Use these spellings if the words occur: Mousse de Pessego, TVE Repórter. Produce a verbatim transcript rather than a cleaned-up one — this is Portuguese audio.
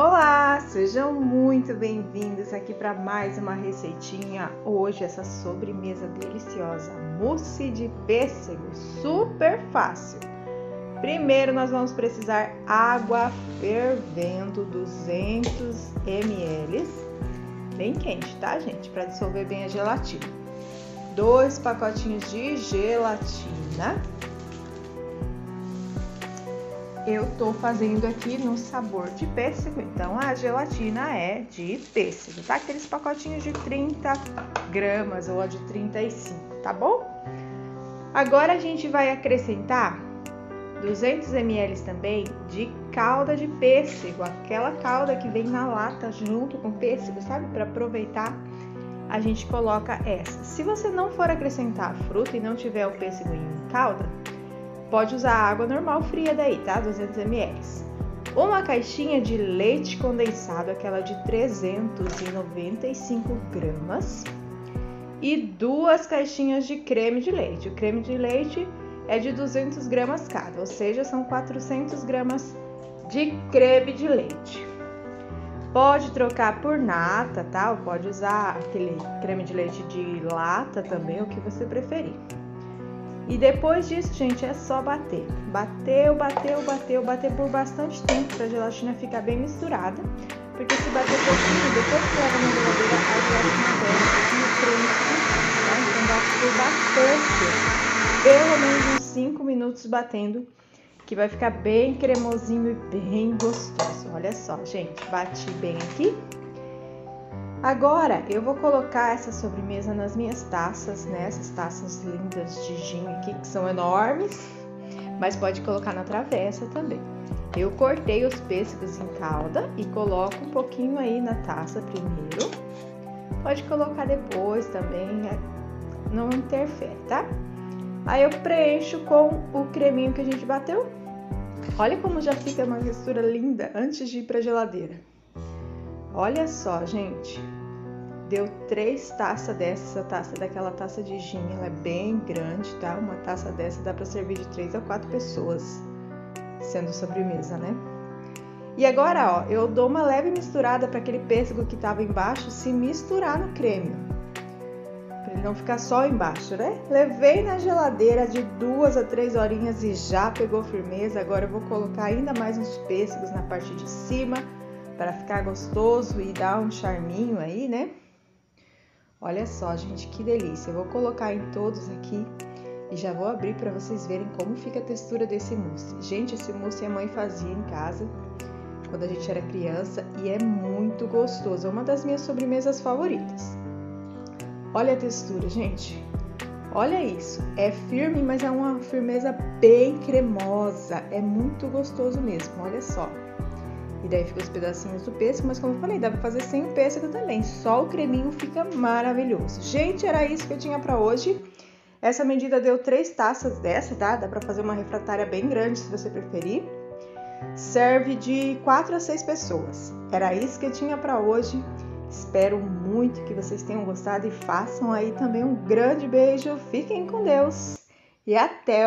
Olá, sejam muito bem-vindos aqui para mais uma receitinha. Hoje essa sobremesa deliciosa, mousse de pêssego, super fácil. Primeiro nós vamos precisar água fervendo, duzentos mililitros, bem quente, tá gente? Para dissolver bem a gelatina. Dois pacotinhos de gelatina. Eu tô fazendo aqui no sabor de pêssego, então a gelatina é de pêssego, tá? Aqueles pacotinhos de trinta gramas ou a de trinta e cinco, tá bom? Agora a gente vai acrescentar duzentos mililitros também de calda de pêssego, aquela calda que vem na lata junto com o pêssego, sabe? Para aproveitar, a gente coloca essa. Se você não for acrescentar fruta e não tiver o pêssego em calda, pode usar água normal fria daí, tá? duzentos mililitros. Uma caixinha de leite condensado, aquela de trezentos e noventa e cinco gramas. E duas caixinhas de creme de leite. O creme de leite é de duzentas gramas cada, ou seja, são quatrocentas gramas de creme de leite. Pode trocar por nata, tá? Ou pode usar aquele creme de leite de lata também, o que você preferir. E depois disso, gente, é só bater. Bateu, bateu, bateu, bateu por bastante tempo para a gelatina ficar bem misturada. Porque se bater pouquinho, depois que leva na geladeira, a gelatina pega um pouquinho fresca, tá? Então bate por bastante. Pelo menos uns cinco minutos batendo, que vai ficar bem cremosinho e bem gostoso. Olha só, gente, bati bem aqui. Agora eu vou colocar essa sobremesa nas minhas taças, né? Essas taças lindas de gin aqui, que são enormes, mas pode colocar na travessa também. Eu cortei os pêssegos em calda e coloco um pouquinho aí na taça primeiro. Pode colocar depois também, não interfere, tá? Aí eu preencho com o creminho que a gente bateu. Olha como já fica uma mistura linda antes de ir para a geladeira. Olha só, gente, deu três taças dessa taça, daquela taça de gin, ela é bem grande, tá? Uma taça dessa dá pra servir de três a quatro pessoas, sendo sobremesa, né? E agora, ó, eu dou uma leve misturada pra aquele pêssego que tava embaixo se misturar no creme, pra ele não ficar só embaixo, né? Levei na geladeira de duas a três horinhas e já pegou firmeza. Agora eu vou colocar ainda mais uns pêssegos na parte de cima, para ficar gostoso e dar um charminho aí, né? Olha só, gente, que delícia! Eu vou colocar em todos aqui e já vou abrir para vocês verem como fica a textura desse mousse. Gente, esse mousse a mãe fazia em casa quando a gente era criança e é muito gostoso. É uma das minhas sobremesas favoritas. Olha a textura, gente. Olha isso. É firme, mas é uma firmeza bem cremosa. É muito gostoso mesmo, olha só. E daí fica os pedacinhos do pêssego, mas como eu falei, dá pra fazer sem o pêssego também. Só o creminho fica maravilhoso. Gente, era isso que eu tinha pra hoje. Essa medida deu três taças dessa, tá? Dá pra fazer uma refratária bem grande, se você preferir. Serve de quatro a seis pessoas. Era isso que eu tinha pra hoje. Espero muito que vocês tenham gostado e façam aí também um grande beijo. Fiquem com Deus e até o